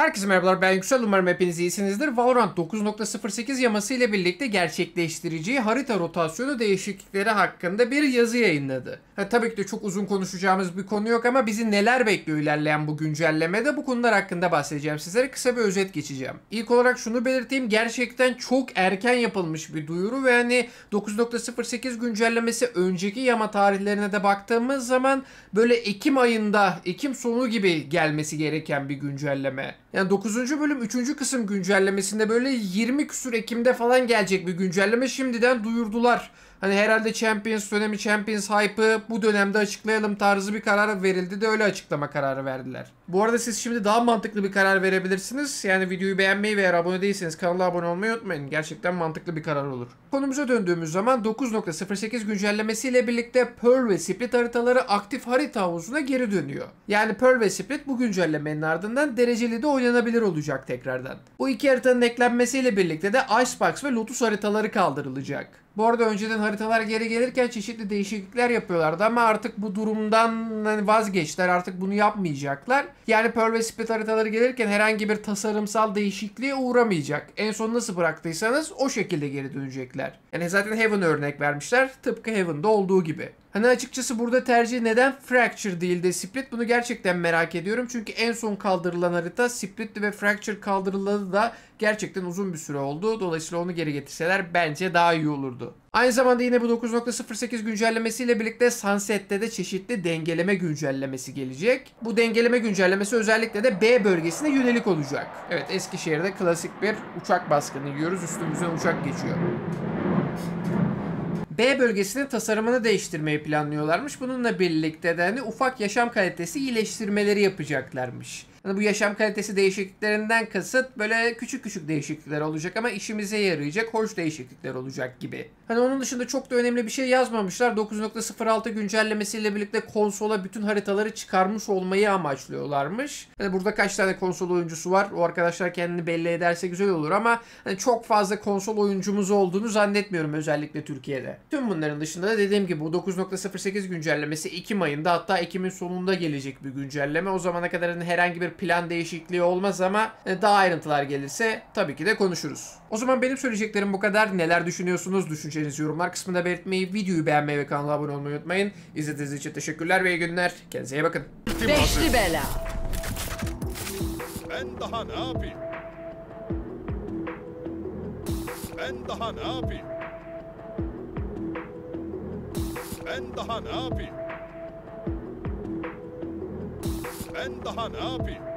Herkese merhabalar, ben Yüksel, umarım hepiniz iyisinizdir. Valorant 9.08 yaması ile birlikte gerçekleştireceği harita rotasyonu değişiklikleri hakkında bir yazı yayınladı. Tabii ki de çok uzun konuşacağımız bir konu yok ama bizi neler bekliyor ilerleyen bu güncellemede, bu konular hakkında bahsedeceğim sizlere. Kısa bir özet geçeceğim. İlk olarak şunu belirteyim, gerçekten çok erken yapılmış bir duyuru ve hani 9.08 güncellemesi önceki yama tarihlerine de baktığımız zaman böyle Ekim ayında, Ekim sonu gibi gelmesi gereken bir güncelleme. Yani 9. bölüm 3. kısım güncellemesinde böyle 20 küsur Ekim'de falan gelecek bir güncelleme şimdiden duyurdular. Hani herhalde Champions dönemi, Champions hype'ı bu dönemde açıklayalım tarzı bir karar verildi de öyle açıklama kararı verdiler. Bu arada siz şimdi daha mantıklı bir karar verebilirsiniz. Yani videoyu beğenmeyi ve eğer abone değilseniz kanala abone olmayı unutmayın. Gerçekten mantıklı bir karar olur. Konumuza döndüğümüz zaman 9.08 güncellemesiyle birlikte Pearl ve Split haritaları aktif harita havuzuna geri dönüyor. Yani Pearl ve Split bu güncellemenin ardından dereceli de oynanabilir olacak tekrardan. Bu iki haritanın eklenmesiyle birlikte de Icebox ve Lotus haritaları kaldırılacak. Bu arada önceden haritalar geri gelirken çeşitli değişiklikler yapıyorlardı ama artık bu durumdan vazgeçtiler. Artık bunu yapmayacaklar. Yani Pearl ve Split haritaları gelirken herhangi bir tasarımsal değişikliğe uğramayacak. En son nasıl bıraktıysanız o şekilde geri dönecekler. Yani zaten Heaven'a örnek vermişler. Tıpkı Heaven'da olduğu gibi. Hani açıkçası burada tercih neden Fracture değil de Split, bunu gerçekten merak ediyorum. Çünkü en son kaldırılan harita Split'ti ve Fracture kaldırıladı da gerçekten uzun bir süre oldu. Dolayısıyla onu geri getirseler bence daha iyi olurdu. Aynı zamanda yine bu 9.08 güncellemesiyle birlikte Sunset'te de çeşitli dengeleme güncellemesi gelecek. Bu dengeleme güncellemesi özellikle de B bölgesine yönelik olacak. Evet, Eskişehir'de klasik bir uçak baskını yiyoruz. Üstümüzden uçak geçiyor. B bölgesinin tasarımını değiştirmeyi planlıyorlarmış. Bununla birlikte de hani ufak yaşam kalitesi iyileştirmeleri yapacaklarmış. Yani bu yaşam kalitesi değişikliklerinden kasıt böyle küçük küçük değişiklikler olacak ama işimize yarayacak hoş değişiklikler olacak gibi. Hani onun dışında çok da önemli bir şey yazmamışlar. 9.06 güncellemesiyle birlikte konsola bütün haritaları çıkarmış olmayı amaçlıyorlarmış. Hani burada kaç tane konsol oyuncusu var? O arkadaşlar kendini belli ederse güzel olur ama hani çok fazla konsol oyuncumuz olduğunu zannetmiyorum özellikle Türkiye'de. Tüm bunların dışında da dediğim gibi bu 9.08 güncellemesi Ekim ayında, hatta Ekim'in sonunda gelecek bir güncelleme. O zamana kadar herhangi bir plan değişikliği olmaz ama daha ayrıntılar gelirse tabii ki de konuşuruz. O zaman benim söyleyeceklerim bu kadar. Neler düşünüyorsunuz? Düşüncelerinizi yorumlar kısmında belirtmeyi, videoyu beğenmeyi ve kanala abone olmayı unutmayın. İzlediğiniz için teşekkürler ve iyi günler. Kendinize iyi bakın. Beşli bela. Ben daha ne yapayım?